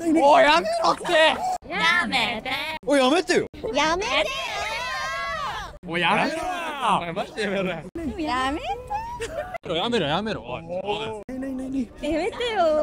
おいやめろってやめておいやめてよやめてよおいやめろおいマジでやめろやめてやめろやめろおいやめてよ